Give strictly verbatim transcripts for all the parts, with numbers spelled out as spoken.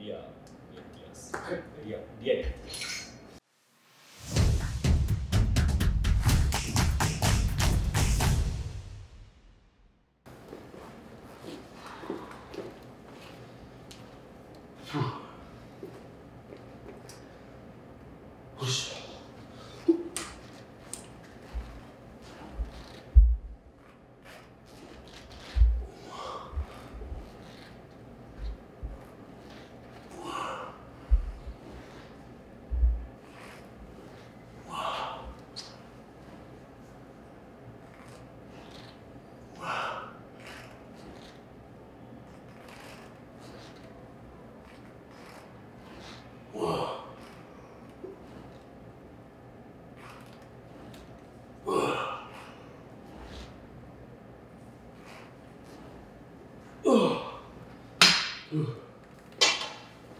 リアスリアリアリア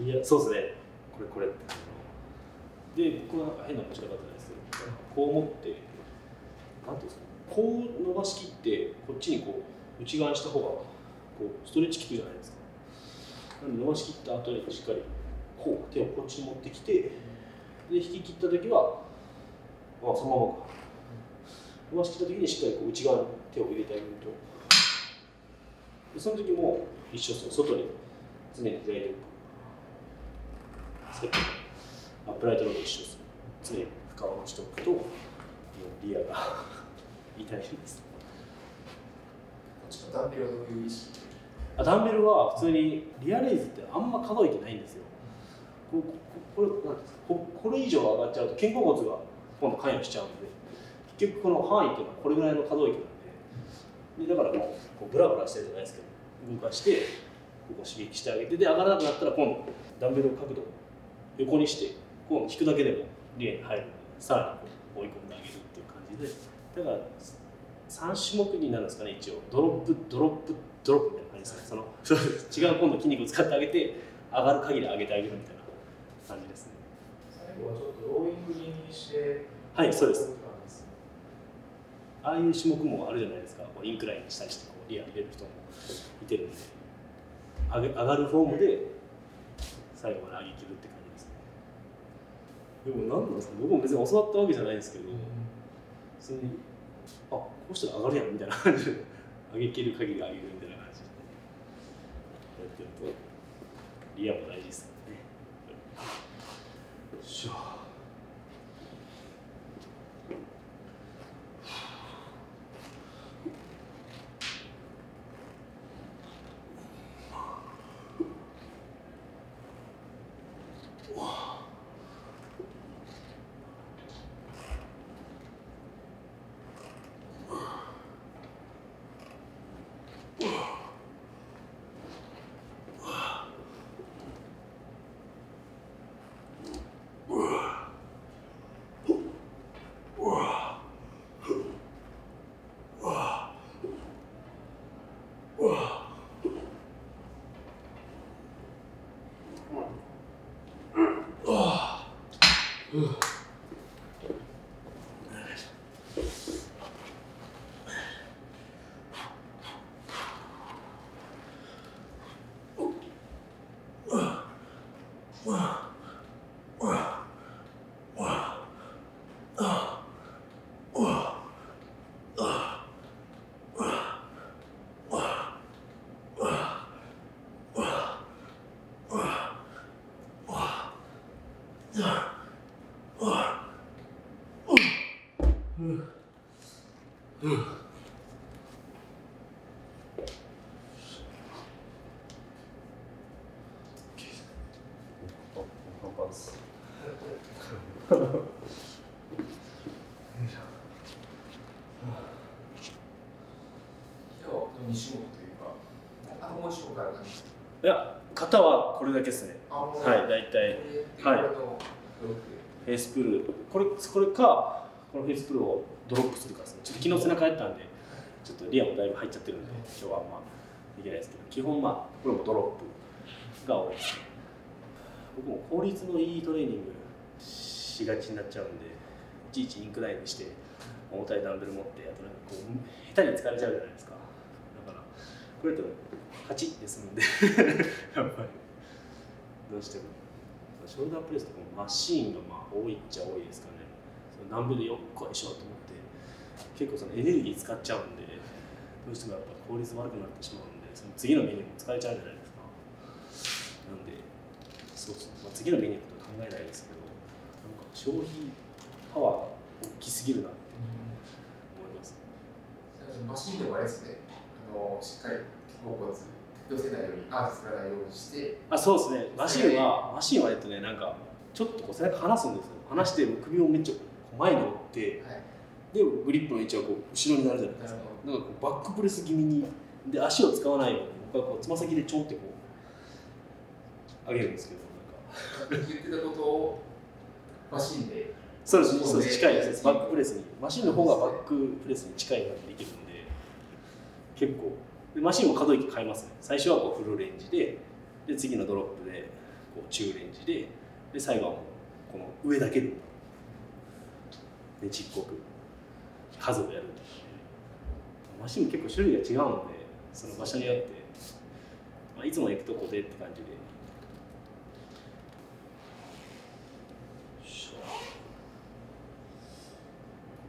いや、そうですね。これこれってで、僕はなんか変な持ち方じゃないですけど、こう持ってなんていうんですか、こう伸ばしきってこっちにこう内側にした方がこうストレッチ効くじゃないですか。なので伸ばしきった後にしっかりこう手をこっちに持ってきて、で引き切った時はあそのままか、伸ばしきった時にしっかりこう内側に手を入れてあげると、でその時も一緒ですよ。外に常に左手アップライトロード一緒です。常に深をしておくとリアが痛いです。ダンベルはどういう意識？ダンベルは普通にリアレイズってあんま可動域ないんですよ。これなんですか、これ以上上がっちゃうと肩甲骨が今度関与しちゃうので、結局この範囲っていうのはこれぐらいの可動域なんで、だからもうブラブラしてるじゃないですけど、動かしてここ刺激してあげて、で上がらなくなったら今度ダンベルを角度横にして、こう引くだけでもリアに入るので、さらに追い込んであげるっていう感じで、だからさん種目になるんですかね、一応ドロップ、ドロップ、ドロップみたいな感じですね。その違う今度筋肉を使ってあげて、上がる限り上げてあげるみたいな感じですね。最後はちょっとローイング気味にして、はい、そうです。ああいう種目もあるじゃないですか、こうインクラインしたりしてこうリア入れる人もいてるんで、上げ、上がるフォームで最後まで上げきるって感じ。でも何なんですか、僕も別に教わったわけじゃないんですけど、普通にあこうしたら上がるやんみたいな感じで上げきる限り上げるみたいな感じでやってるとリアも大事ですからね。よいしょ。Ugh. いや、型はこれだけですね。はい、大体。はい。フェイスプルー、これ、これか、このフェイスプルーをドロップするかですね。ちょっと昨日背中やったんで、ちょっとリアもだいぶ入っちゃってるんで、今日はあんまできないですけど、基本まあ、これもドロップが多いですね。僕も効率のいいトレーニングしがちになっちゃうんで、いちいちインクラインして、重たいダンベル持って、あとなんかこう、下手に疲れちゃうじゃないですか。だから、これとはちですのでやっぱりどうしてもショルダープレスとかもマシーンがまあ多いっちゃ多いですかね。ダンベルでよっこいしょと思って結構そのエネルギー使っちゃうんで、どうしてもやっぱ効率悪くなってしまうんで、その次のメニューも使えちゃうじゃないですか。なんでそうそう、まあ、次のメニューのことは考えないですけど、なんか消費パワーが大きすぎるなって思います。マシーンでもあれですね、あのしっかり肩甲骨寄せないように、アーチつかないようにして。あ、そうですね。マシンは、マシンはえっとね、なんかちょっとこう背中離すんですよ。離して首をめっちゃ前に折って、はい、でグリップの位置はこう後ろになるじゃないですか。だからこうバックプレス気味に、で足を使わないように、僕はこうつま先でちょんってこう上げるんですけど、なんか言ってたことをマシンで。そうですね。そうです。近いです。バックプレスに、マシンの方がバックプレスに近い感じでいけるので、結構。でマシンも可動域変えますね。最初はこうフルレンジ で, で次のドロップでこう中レンジ で, で最後はもうこの上だけでちっこく数をやる。マシンも結構種類が違うので、その場所によって、まあ、いつも行くとこでって感じで。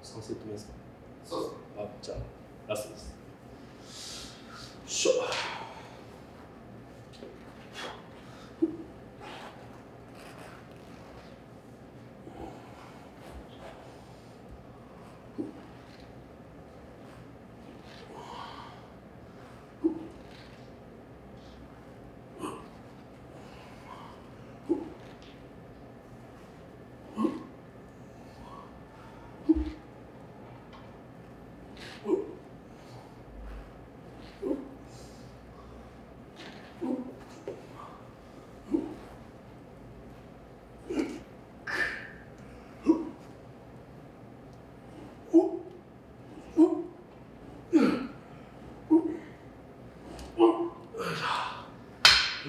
さんセット目ですかね。そうですね。あ、じゃあラストです。しょう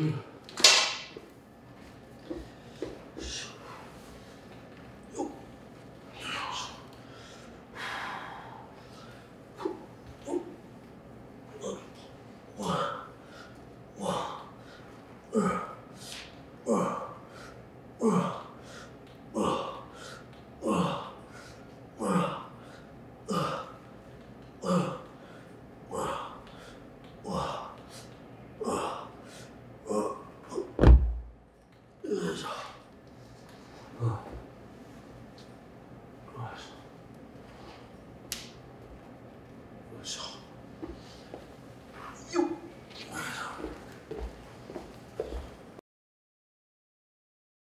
ん。